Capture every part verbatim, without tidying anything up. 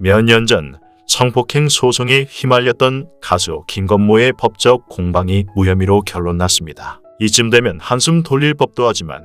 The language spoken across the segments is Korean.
몇 년 전 성폭행 소송에 휘말렸던 가수 김건모의 법적 공방이 무혐의로 결론났습니다. 이쯤 되면 한숨 돌릴 법도 하지만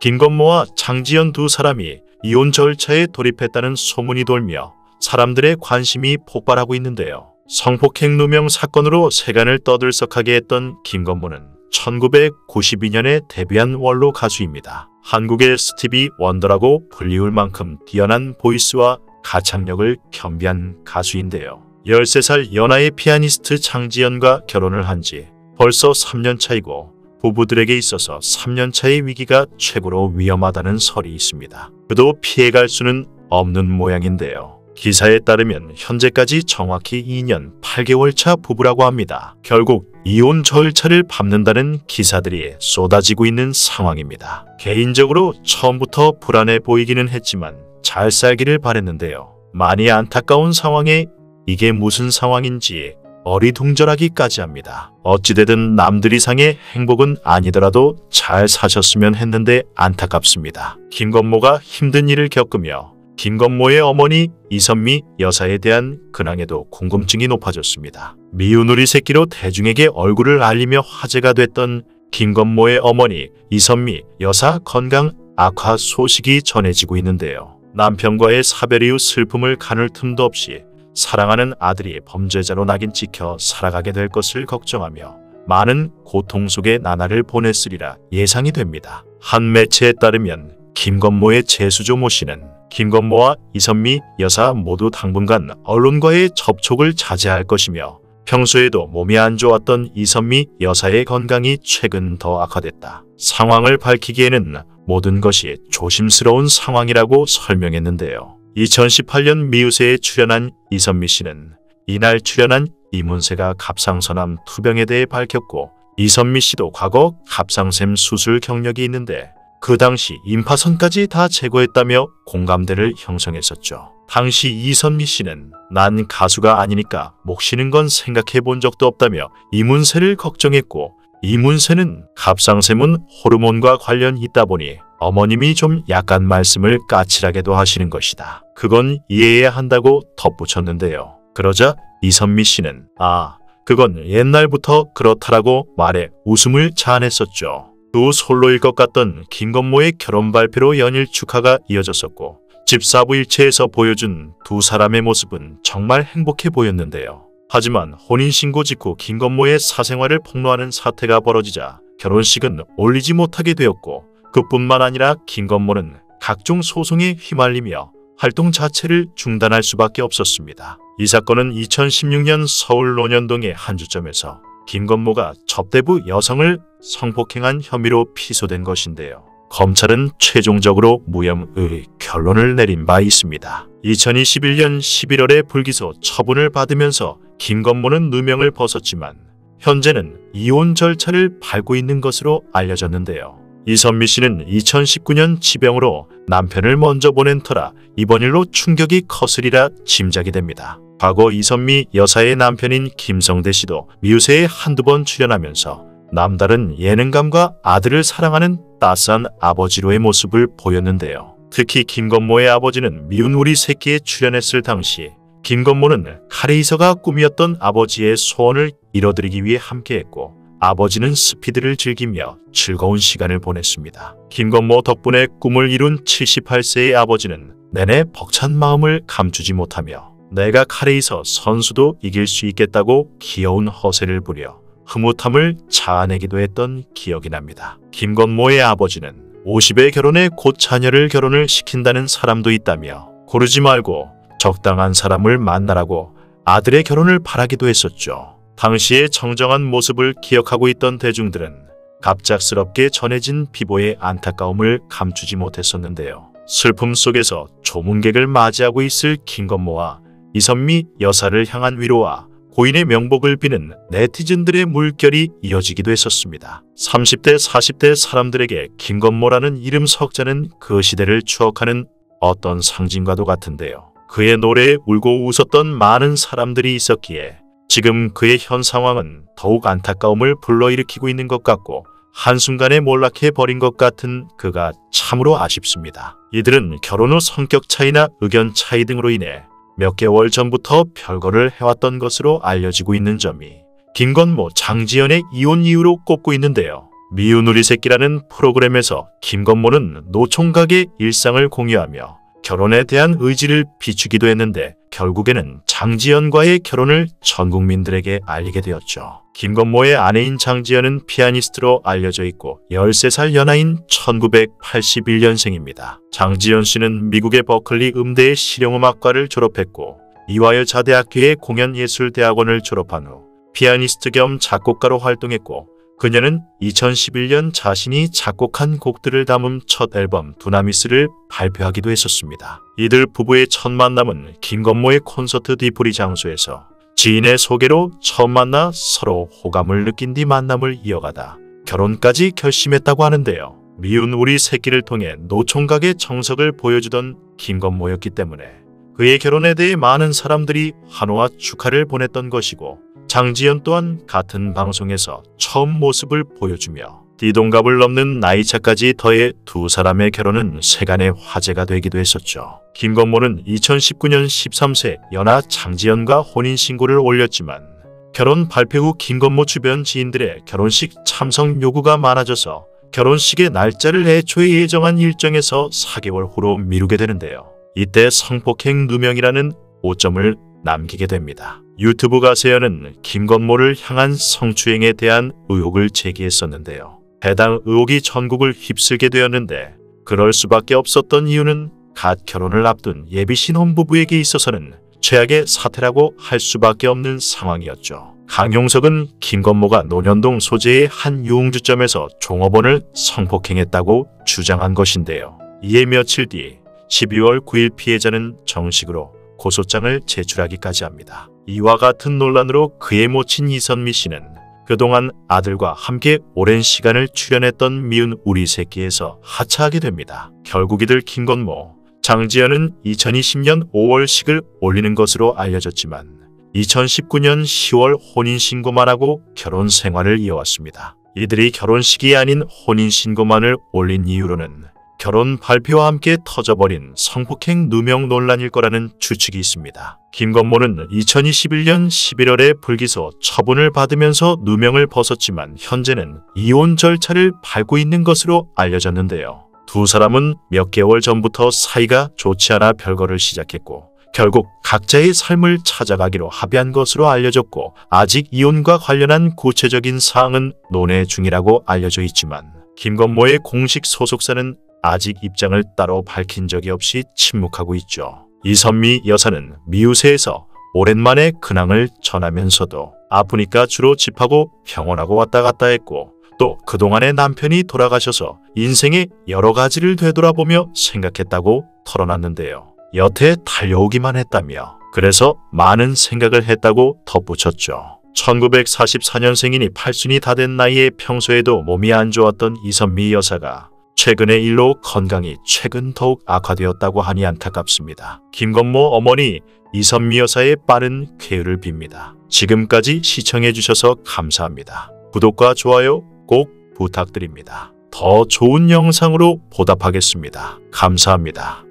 김건모와 장지연 두 사람이 이혼 절차에 돌입했다는 소문이 돌며 사람들의 관심이 폭발하고 있는데요. 성폭행 누명 사건으로 세간을 떠들썩하게 했던 김건모는 천구백구십이 년에 데뷔한 원로 가수입니다. 한국의 스티비 원더라고 불리울 만큼 뛰어난 보이스와 가창력을 겸비한 가수인데요. 열세 살 연하의 피아니스트 장지연과 결혼을 한 지 벌써 삼 년 차이고 부부들에게 있어서 삼 년 차의 위기가 최고로 위험하다는 설이 있습니다. 그도 피해갈 수는 없는 모양인데요. 기사에 따르면 현재까지 정확히 이 년 팔 개월 차 부부라고 합니다. 결국 이혼 절차를 밟는다는 기사들이 쏟아지고 있는 상황입니다. 개인적으로 처음부터 불안해 보이기는 했지만 잘 살기를 바랬는데요. 많이 안타까운 상황에 이게 무슨 상황인지 어리둥절하기까지 합니다. 어찌되든 남들이 상해 행복은 아니더라도 잘 사셨으면 했는데 안타깝습니다. 김건모가 힘든 일을 겪으며 김건모의 어머니 이선미 여사에 대한 근황에도 궁금증이 높아졌습니다. 미운 우리 새끼로 대중에게 얼굴을 알리며 화제가 됐던 김건모의 어머니 이선미 여사 건강 악화 소식이 전해지고 있는데요. 남편과의 사별 이후 슬픔을 가눌 틈도 없이 사랑하는 아들이 범죄자로 낙인 찍혀 살아가게 될 것을 걱정하며 많은 고통 속에 나날을 보냈으리라 예상이 됩니다. 한 매체에 따르면 김건모의 제수조 모 씨는 김건모와 이선미 여사 모두 당분간 언론과의 접촉을 자제할 것이며 평소에도 몸이 안 좋았던 이선미 여사의 건강이 최근 더 악화됐다. 상황을 밝히기에는 모든 것이 조심스러운 상황이라고 설명했는데요. 이천십팔 년 미우새에 출연한 이선미 씨는 이날 출연한 이문세가 갑상선암 투병에 대해 밝혔고 이선미 씨도 과거 갑상샘 수술 경력이 있는데 그 당시 임파선까지 다 제거했다며 공감대를 형성했었죠. 당시 이선미 씨는 난 가수가 아니니까 목 쉬는 건 생각해 본 적도 없다며 이문세를 걱정했고 이문세는 갑상샘은 호르몬과 관련이 있다 보니 어머님이 좀 약간 말씀을 까칠하게도 하시는 것이다. 그건 이해해야 한다고 덧붙였는데요. 그러자 이선미 씨는 아, 그건 옛날부터 그렇다라고 말해 웃음을 자아냈었죠. 두 솔로일 것 같던 김건모의 결혼 발표로 연일 축하가 이어졌었고 집사부일체에서 보여준 두 사람의 모습은 정말 행복해 보였는데요. 하지만 혼인신고 직후 김건모의 사생활을 폭로하는 사태가 벌어지자 결혼식은 올리지 못하게 되었고 그뿐만 아니라 김건모는 각종 소송에 휘말리며 활동 자체를 중단할 수밖에 없었습니다. 이 사건은 이천십육 년 서울 논현동의 한 주점에서 김건모가 접대부 여성을 성폭행한 혐의로 피소된 것인데요. 검찰은 최종적으로 무혐의 결론을 내린 바 있습니다. 이천이십일 년 십일월에 불기소 처분을 받으면서 김건모는 누명을 벗었지만 현재는 이혼 절차를 밟고 있는 것으로 알려졌는데요. 이선미 씨는 이천십구 년 지병으로 남편을 먼저 보낸 터라 이번 일로 충격이 컸으리라 짐작이 됩니다. 과거 이선미 여사의 남편인 김성대 씨도 미우새에 한두 번 출연하면서 남다른 예능감과 아들을 사랑하는 따스한 아버지로의 모습을 보였는데요. 특히 김건모의 아버지는 미운 우리 새끼에 출연했을 당시 김건모는 카레이서가 꿈이었던 아버지의 소원을 이뤄드리기 위해 함께했고 아버지는 스피드를 즐기며 즐거운 시간을 보냈습니다. 김건모 덕분에 꿈을 이룬 칠십팔 세의 아버지는 내내 벅찬 마음을 감추지 못하며 내가 카레이서 선수도 이길 수 있겠다고 귀여운 허세를 부려 흐뭇함을 자아내기도 했던 기억이 납니다. 김건모의 아버지는 오십에 결혼해 곧 자녀를 결혼을 시킨다는 사람도 있다며 고르지 말고 적당한 사람을 만나라고 아들의 결혼을 바라기도 했었죠. 당시의 정정한 모습을 기억하고 있던 대중들은 갑작스럽게 전해진 비보의 안타까움을 감추지 못했었는데요. 슬픔 속에서 조문객을 맞이하고 있을 김건모와 이선미 여사를 향한 위로와 고인의 명복을 비는 네티즌들의 물결이 이어지기도 했었습니다. 삼십 대 사십 대 사람들에게 김건모라는 이름 석자는 그 시대를 추억하는 어떤 상징과도 같은데요. 그의 노래에 울고 웃었던 많은 사람들이 있었기에 지금 그의 현 상황은 더욱 안타까움을 불러일으키고 있는 것 같고 한순간에 몰락해버린 것 같은 그가 참으로 아쉽습니다. 이들은 결혼 후 성격 차이나 의견 차이 등으로 인해 몇 개월 전부터 별거를 해왔던 것으로 알려지고 있는 점이 김건모, 장지연의 이혼 이유로 꼽고 있는데요. 미운 우리 새끼라는 프로그램에서 김건모는 노총각의 일상을 공유하며 결혼에 대한 의지를 비추기도 했는데 결국에는 장지연과의 결혼을 전 국민들에게 알리게 되었죠. 김건모의 아내인 장지연은 피아니스트로 알려져 있고 열세 살 연하인 천구백팔십일 년생입니다. 장지연 씨는 미국의 버클리 음대의 실용음악과를 졸업했고 이화여자대학교의 공연예술대학원을 졸업한 후 피아니스트 겸 작곡가로 활동했고 그녀는 이천십일 년 자신이 작곡한 곡들을 담은 첫 앨범 두나미스를 발표하기도 했었습니다. 이들 부부의 첫 만남은 김건모의 콘서트 뒤풀이 장소에서 지인의 소개로 처음 만나 서로 호감을 느낀 뒤 만남을 이어가다 결혼까지 결심했다고 하는데요. 미운 우리 새끼를 통해 노총각의 정석을 보여주던 김건모였기 때문에 그의 결혼에 대해 많은 사람들이 환호와 축하를 보냈던 것이고 장지연 또한 같은 방송에서 처음 모습을 보여주며 띠동갑을 넘는 나이차까지 더해 두 사람의 결혼은 세간의 화제가 되기도 했었죠. 김건모는 이천십구 년 십삼 세 연하 장지연과 혼인신고를 올렸지만 결혼 발표 후 김건모 주변 지인들의 결혼식 참석 요구가 많아져서 결혼식의 날짜를 애초에 예정한 일정에서 사 개월 후로 미루게 되는데요. 이때 성폭행 누명이라는 오점을 남기게 됩니다. 유튜브 가세연은 김건모를 향한 성추행에 대한 의혹을 제기했었는데요. 해당 의혹이 전국을 휩쓸게 되었는데 그럴 수밖에 없었던 이유는 갓 결혼을 앞둔 예비 신혼부부에게 있어서는 최악의 사태라고 할 수밖에 없는 상황이었죠. 강용석은 김건모가 논현동 소재의 한 유흥주점에서 종업원을 성폭행했다고 주장한 것인데요. 이에 며칠 뒤 십이월 구일 피해자는 정식으로 고소장을 제출하기까지 합니다. 이와 같은 논란으로 그의 모친 이선미 씨는 그동안 아들과 함께 오랜 시간을 출연했던 미운 우리 새끼에서 하차하게 됩니다. 결국 이들 김건모, 장지연은 이천이십 년 오월식을 올리는 것으로 알려졌지만 이천십구 년 시월 혼인신고만 하고 결혼 생활을 이어왔습니다. 이들이 결혼식이 아닌 혼인신고만을 올린 이유로는 결혼 발표와 함께 터져버린 성폭행 누명 논란일 거라는 추측이 있습니다. 김건모는 이천이십일 년 십일월에 불기소 처분을 받으면서 누명을 벗었지만 현재는 이혼 절차를 밟고 있는 것으로 알려졌는데요. 두 사람은 몇 개월 전부터 사이가 좋지 않아 별거를 시작했고 결국 각자의 삶을 찾아가기로 합의한 것으로 알려졌고 아직 이혼과 관련한 구체적인 사항은 논의 중이라고 알려져 있지만 김건모의 공식 소속사는 아직 입장을 따로 밝힌 적이 없이 침묵하고 있죠. 이선미 여사는 미우새에서 오랜만에 근황을 전하면서도 아프니까 주로 집하고 병원하고 왔다 갔다 했고 또 그동안의 남편이 돌아가셔서 인생의 여러 가지를 되돌아보며 생각했다고 털어놨는데요. 여태 달려오기만 했다며 그래서 많은 생각을 했다고 덧붙였죠. 천구백사십사 년생이니 팔순이 다 된 나이에 평소에도 몸이 안 좋았던 이선미 여사가 최근의 일로 건강이 최근 더욱 악화되었다고 하니 안타깝습니다. 김건모 어머니 이선미 여사의 빠른 쾌유를 빕니다. 지금까지 시청해주셔서 감사합니다. 구독과 좋아요 꼭 부탁드립니다. 더 좋은 영상으로 보답하겠습니다. 감사합니다.